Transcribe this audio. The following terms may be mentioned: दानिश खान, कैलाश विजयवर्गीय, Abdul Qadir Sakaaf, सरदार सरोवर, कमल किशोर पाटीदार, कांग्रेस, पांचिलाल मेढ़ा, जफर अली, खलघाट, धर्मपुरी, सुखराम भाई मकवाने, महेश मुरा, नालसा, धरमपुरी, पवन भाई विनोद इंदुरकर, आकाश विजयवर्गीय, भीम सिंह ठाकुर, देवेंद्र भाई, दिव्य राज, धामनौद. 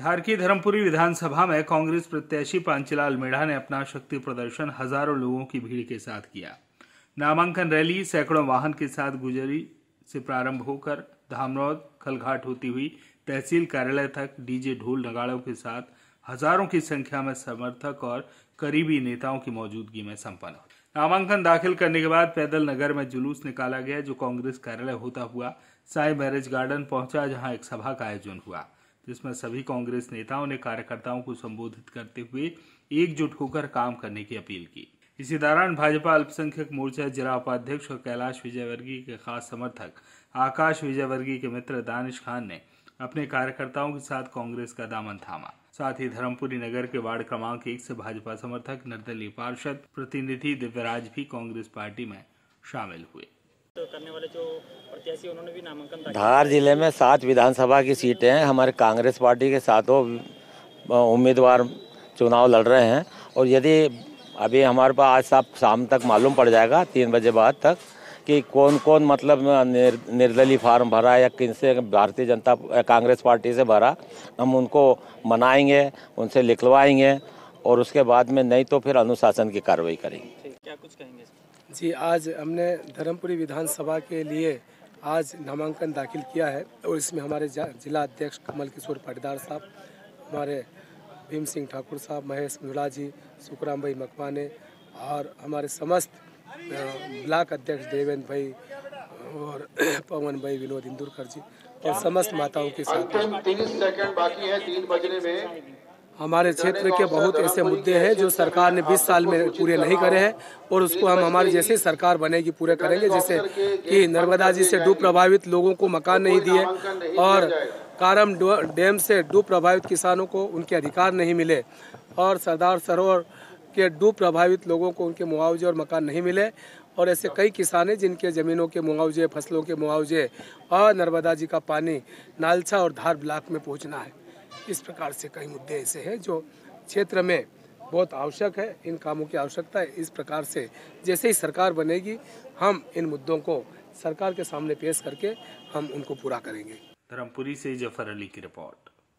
धार की धरमपुरी विधानसभा में कांग्रेस प्रत्याशी पांचिलाल मेढ़ा ने अपना शक्ति प्रदर्शन हजारों लोगों की भीड़ के साथ किया। नामांकन रैली सैकड़ों वाहन के साथ गुजरी से प्रारंभ होकर धामनौद खलघाट होती हुई तहसील कार्यालय तक डीजे ढोल नगाड़ों के साथ हजारों की संख्या में समर्थक और करीबी नेताओं की मौजूदगी में संपन्न हुआ। नामांकन दाखिल करने के बाद पैदल नगर में जुलूस निकाला गया जो कांग्रेस कार्यालय होता हुआ साई मैरिज गार्डन पहुंचा, जहां एक सभा का आयोजन हुआ जिसमें सभी कांग्रेस नेताओं ने कार्यकर्ताओं को संबोधित करते हुए एकजुट होकर काम करने की अपील की। इसी दौरान भाजपा अल्पसंख्यक मोर्चा जिला उपाध्यक्ष और कैलाश विजयवर्गीय के खास समर्थक आकाश विजयवर्गीय के मित्र दानिश खान ने अपने कार्यकर्ताओं के साथ कांग्रेस का दामन थामा। साथ ही धर्मपुरी नगर के वार्ड क्रमांक 1 से भाजपा समर्थक निर्दलीय पार्षद प्रतिनिधि दिव्य राज भी कांग्रेस पार्टी में शामिल हुए। करने वाले जो प्रत्याशी उन्होंने भी नामांकन धार जिले में 7 विधानसभा की सीटें हैं। हमारे कांग्रेस पार्टी के 7 उम्मीदवार चुनाव लड़ रहे हैं और यदि अभी हमारे पास आज साहब शाम तक मालूम पड़ जाएगा 3 बजे बाद तक कि कौन कौन मतलब निर्दलीय फार्म भरा या किनसे भारतीय जनता कांग्रेस पार्टी से भरा, हम उनको मनाएंगे, उनसे लिखवाएंगे और उसके बाद में नहीं तो फिर अनुशासन की कार्रवाई करेंगे। क्या कुछ कहेंगे जी? आज हमने धर्मपुरी विधानसभा के लिए आज नामांकन दाखिल किया है और इसमें हमारे जिला अध्यक्ष कमल किशोर पाटीदार साहब, हमारे भीम सिंह ठाकुर साहब, महेश मुरा जी, सुखराम भाई मकवाने और हमारे समस्त ब्लॉक अध्यक्ष देवेंद्र भाई और पवन भाई विनोद इंदुरकर जी और समस्त माताओं के साथ। 30 सेकंड बाकी है 3 बजने में। हमारे क्षेत्र के बहुत ऐसे मुद्दे हैं जो सरकार ने 20 साल में पूरे नहीं करे हैं और उसको हम हमारी जैसे सरकार बनेगी पूरे करेंगे। जैसे कि नर्मदा जी से डूब प्रभावित लोगों को मकान नहीं दिए और कारम डैम से डूब प्रभावित किसानों को उनके अधिकार नहीं मिले और सरदार सरोवर के डूब प्रभावित लोगों को उनके मुआवजे और मकान नहीं मिले और ऐसे कई किसान हैं जिनके ज़मीनों के मुआवजे, फसलों के मुआवजे और नर्मदा जी का पानी नालसा और धार ब्लॉक में पहुंचना है। इस प्रकार से कई मुद्दे ऐसे हैं जो क्षेत्र में बहुत आवश्यक है, इन कामों की आवश्यकता है। इस प्रकार से जैसे ही सरकार बनेगी हम इन मुद्दों को सरकार के सामने पेश करके हम उनको पूरा करेंगे। धर्मपुरी से जफर अली की रिपोर्ट।